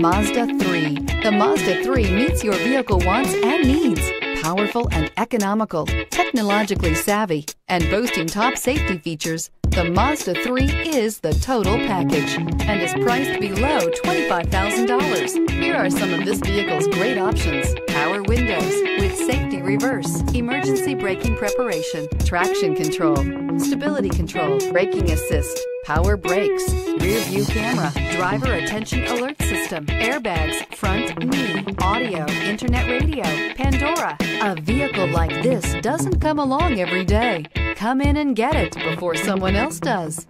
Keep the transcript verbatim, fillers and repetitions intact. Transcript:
Mazda three. The Mazda three meets your vehicle wants and needs. Powerful and economical, technologically savvy, and boasting top safety features, the Mazda three is the total package and is priced below twenty-five thousand dollars. Here are some of this vehicle's great options: power windows with safety reverse, emergency braking preparation, traction control, stability control, braking assist, power brakes, rear view camera, driver attention alert system, airbags, front knee, audio, internet radio, Pandora. A vehicle like this doesn't come along every day. Come in and get it before someone else does.